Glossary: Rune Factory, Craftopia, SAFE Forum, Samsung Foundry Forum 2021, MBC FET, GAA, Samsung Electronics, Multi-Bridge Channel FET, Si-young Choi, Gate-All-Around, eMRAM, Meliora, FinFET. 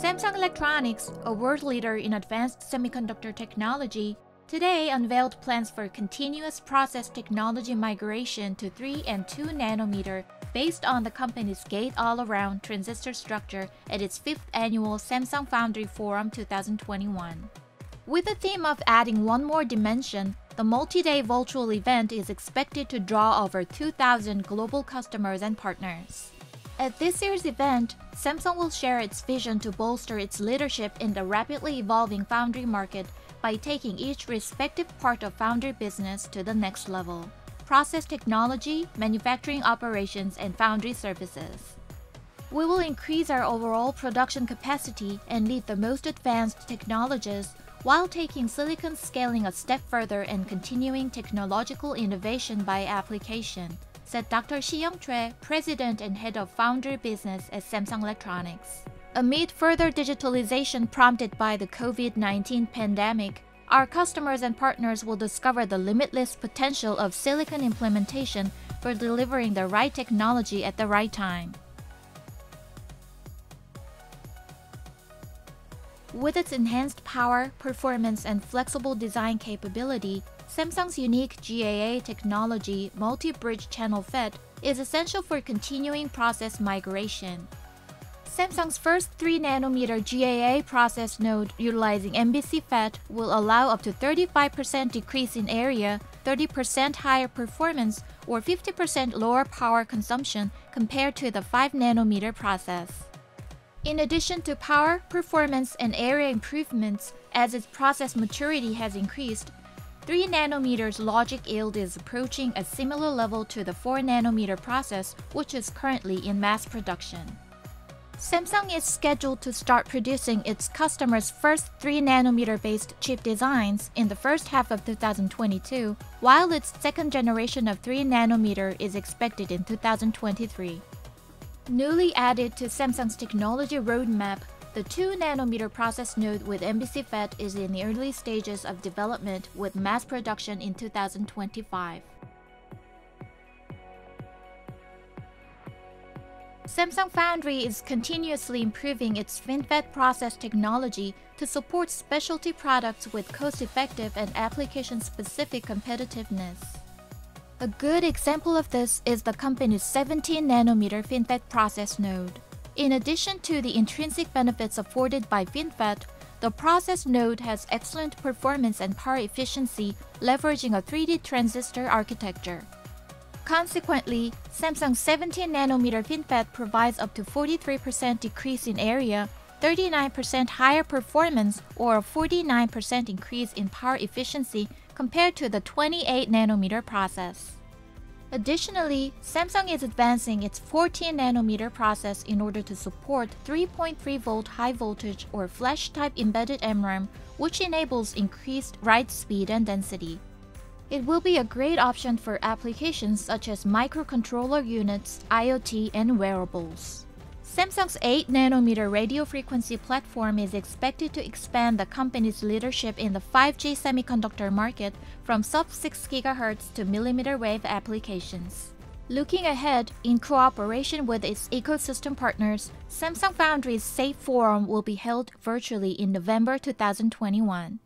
Samsung Electronics, a world leader in advanced semiconductor technology, today unveiled plans for continuous process technology migration to 3 and 2 nanometer based on the company's Gate-All-Around transistor structure at its 5th annual Samsung Foundry Forum 2021. With the theme of adding one more dimension, the multi-day virtual event is expected to draw over 2,000 global customers and partners. At this year's event, Samsung will share its vision to bolster its leadership in the rapidly evolving foundry market by taking each respective part of foundry business to the next level: process technology, manufacturing operations, and foundry services. "We will increase our overall production capacity and lead the most advanced technologies, while taking silicon scaling a step further and continuing technological innovation by application," said Dr. Si-young Choi, President and Head of Foundry Business at Samsung Electronics. Amid further digitalization prompted by the COVID-19 pandemic, our customers and partners will discover the limitless potential of silicon implementation for delivering the right technology at the right time. With its enhanced power, performance, and flexible design capability, Samsung's unique GAA technology, Multi-Bridge Channel FET, is essential for continuing process migration. Samsung's first 3nm GAA process node utilizing MBC FET will allow up to 35% decrease in area, 30% higher performance, or 50% lower power consumption compared to the 5nm process. In addition to power, performance, and area improvements, as its process maturity has increased, 3nm logic yield is approaching a similar level to the 4nm process, which is currently in mass production. Samsung is scheduled to start producing its customers' first 3nm-based chip designs in the first half of 2022, while its second generation of 3nm is expected in 2023. Newly added to Samsung's technology roadmap, the 2nm process node with MBC FET is in the early stages of development, with mass production in 2025. Samsung Foundry is continuously improving its FinFET process technology to support specialty products with cost-effective and application-specific competitiveness. A good example of this is the company's 17nm FinFET process node. In addition to the intrinsic benefits afforded by FinFET, the process node has excellent performance and power efficiency, leveraging a 3D transistor architecture. Consequently, Samsung's 17nm FinFET provides up to 43% decrease in area, 39% higher performance, or a 49% increase in power efficiency compared to the 28nm process. Additionally, Samsung is advancing its 14nm process in order to support 3.3V high voltage or flash-type embedded eMRAM, which enables increased write speed and density. It will be a great option for applications such as microcontroller units, IoT, and wearables. Samsung's 8nm radio frequency platform is expected to expand the company's leadership in the 5G semiconductor market from sub-6 GHz to millimeter wave applications. Looking ahead, in cooperation with its ecosystem partners, Samsung Foundry's SAFE Forum will be held virtually in November 2021.